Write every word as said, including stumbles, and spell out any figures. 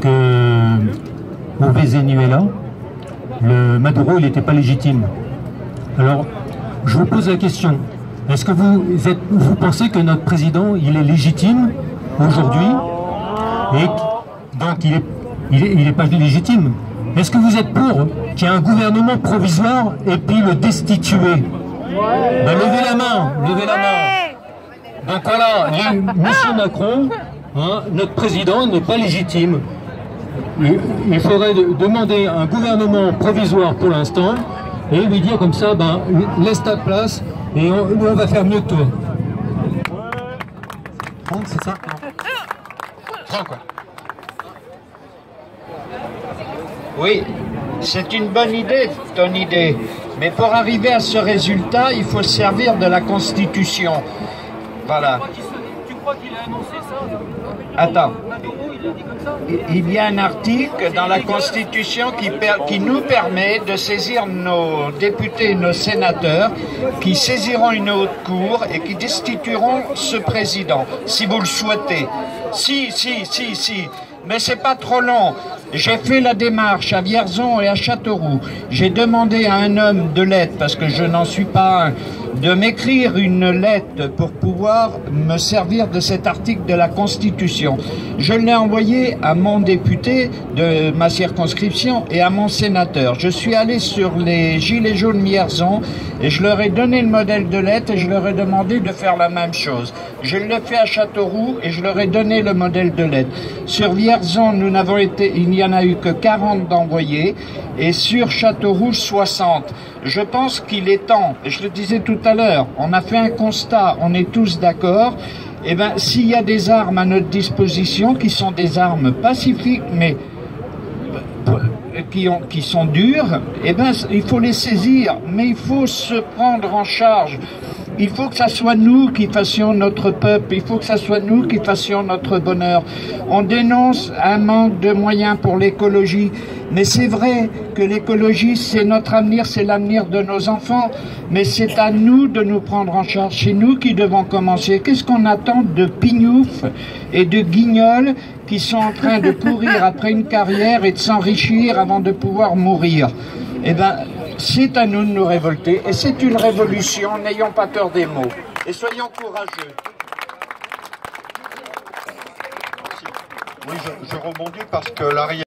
que au Venezuela, le Maduro, il n'était pas légitime. Alors, je vous pose la question. Est-ce que vous, êtes, vous pensez que notre président, il est légitime aujourd'hui et donc il n'est il est, il est pas légitime? Est-ce que vous êtes pour qu'il y ait un gouvernement provisoire et puis le destituer? Ben, levez la main, levez la main. Donc voilà, les, monsieur Macron, hein, notre président n'est pas légitime. Il faudrait de, demander un gouvernement provisoire pour l'instant et lui dire comme ça, ben, laisse ta place et on, on va faire mieux que toi. trente, c'est ça? trente, quoi. Oui, c'est une bonne idée, ton idée. Mais pour arriver à ce résultat, il faut servir de la Constitution. Voilà. Tu crois qu'il a annoncé ça? Attends. Il y a un article dans la Constitution qui, per, qui nous permet de saisir nos députés et nos sénateurs qui saisiront une haute cour et qui destitueront ce président, si vous le souhaitez. Si, si, si, si. Mais c'est pas trop long. J'ai fait la démarche à Vierzon et à Châteauroux. J'ai demandé à un homme de lettres, parce que je n'en suis pas un, de m'écrire une lettre pour pouvoir me servir de cet article de la Constitution. Je l'ai envoyé à mon député de ma circonscription et à mon sénateur. Je suis allé sur les Gilets Jaunes Vierzon et je leur ai donné le modèle de lettre et je leur ai demandé de faire la même chose. Je l'ai fait à Châteauroux et je leur ai donné le modèle de lettre. Sur Vierzon, nous n'avons été, il n'y en a eu que quarante d'envoyés et sur Châteauroux, soixante. Je pense qu'il est temps, je le disais tout à l'heure, on a fait un constat, on est tous d'accord, et bien s'il y a des armes à notre disposition qui sont des armes pacifiques mais qui, ont, qui sont dures, et bien il faut les saisir, mais il faut se prendre en charge. Il faut que ça soit nous qui fassions notre peuple, il faut que ça soit nous qui fassions notre bonheur. On dénonce un manque de moyens pour l'écologie, mais c'est vrai que l'écologie, c'est notre avenir, c'est l'avenir de nos enfants, mais c'est à nous de nous prendre en charge, c'est nous qui devons commencer. Qu'est-ce qu'on attend de pignouf et de guignols qui sont en train de pourrir après une carrière et de s'enrichir avant de pouvoir mourir? Eh ben, c'est à nous de nous révolter, et c'est une révolution, n'ayons pas peur des mots, et soyons courageux. Oui, je, je rebondis parce que la réalité...